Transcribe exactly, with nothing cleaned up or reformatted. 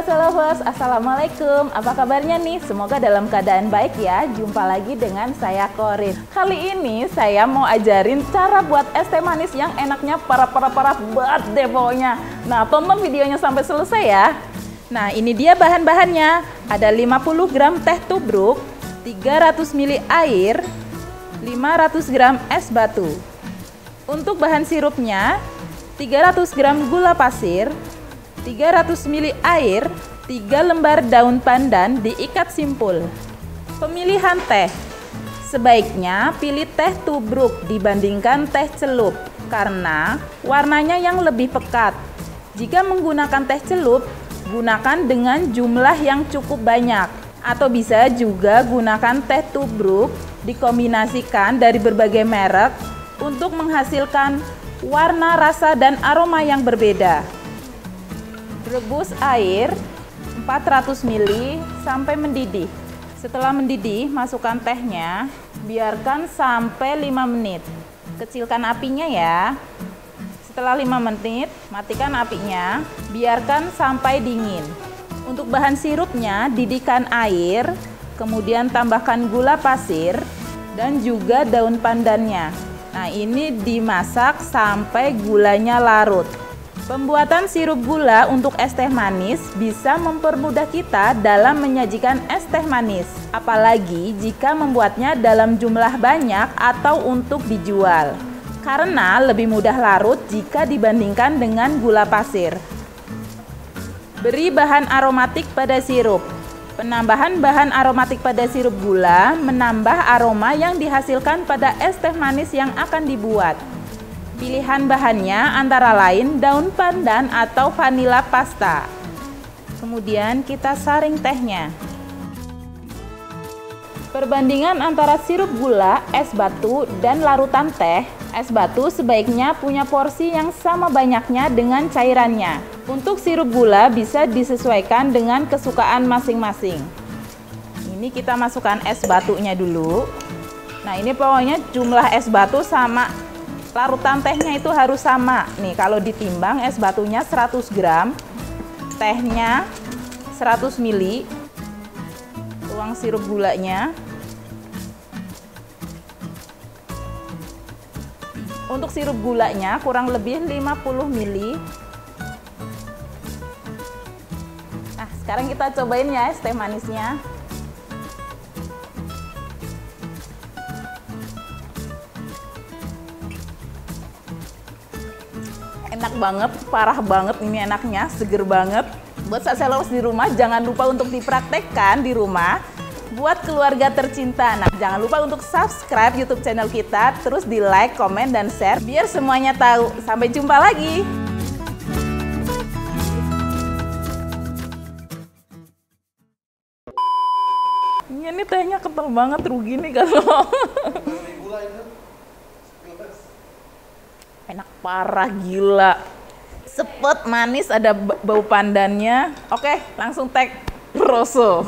Fasa Lovers, Assalamualaikum. Apa kabarnya nih? Semoga dalam keadaan baik ya. Jumpa lagi dengan saya Korin. Kali ini saya mau ajarin cara buat es teh manis yang enaknya para-para-para buat deh pokoknya. Nah, tonton videonya sampai selesai ya. Nah, ini dia bahan-bahannya. Ada lima puluh gram teh tubruk, tiga ratus mililiter air, lima ratus gram es batu. Untuk bahan sirupnya, tiga ratus gram gula pasir, tiga ratus mililiter air, tiga lembar daun pandan diikat simpul. Pemilihan teh. Sebaiknya pilih teh tubruk dibandingkan teh celup karena warnanya yang lebih pekat. Jika menggunakan teh celup, gunakan dengan jumlah yang cukup banyak. Atau bisa juga gunakan teh tubruk dikombinasikan dari berbagai merek untuk menghasilkan warna, rasa, dan aroma yang berbeda. Rebus air empat ratus mililiter sampai mendidih. Setelah mendidih, masukkan tehnya, biarkan sampai lima menit. Kecilkan apinya ya. Setelah lima menit, matikan apinya, biarkan sampai dingin. Untuk bahan sirupnya, didihkan air, kemudian tambahkan gula pasir dan juga daun pandannya. Nah, ini dimasak sampai gulanya larut. Pembuatan sirup gula untuk es teh manis bisa mempermudah kita dalam menyajikan es teh manis, apalagi jika membuatnya dalam jumlah banyak atau untuk dijual, karena lebih mudah larut jika dibandingkan dengan gula pasir. Beri bahan aromatik pada sirup. Penambahan bahan aromatik pada sirup gula menambah aroma yang dihasilkan pada es teh manis yang akan dibuat. Pilihan bahannya antara lain daun pandan atau vanila pasta. Kemudian kita saring tehnya. Perbandingan antara sirup gula, es batu, dan larutan teh. Es batu sebaiknya punya porsi yang sama banyaknya dengan cairannya. Untuk sirup gula bisa disesuaikan dengan kesukaan masing-masing. Ini kita masukkan es batunya dulu. Nah, ini pokoknya jumlah es batu sama larutan tehnya itu harus sama. Nih, kalau ditimbang es batunya seratus gram, tehnya seratus mililiter, tuang sirup gulanya. Untuk sirup gulanya kurang lebih lima puluh mililiter. Nah, sekarang kita cobain ya es teh manisnya. Enak banget, parah banget ini enaknya, seger banget. Buat Fasa Lovers di rumah, jangan lupa untuk dipraktekkan di rumah. Buat keluarga tercinta, nah jangan lupa untuk subscribe YouTube channel kita, terus di like, komen, dan share biar semuanya tahu. Sampai jumpa lagi. Ini tehnya kental banget, rugi nih kalau. Enak parah, gila, sepet manis, ada bau pandannya. Oke, langsung tag Rosso.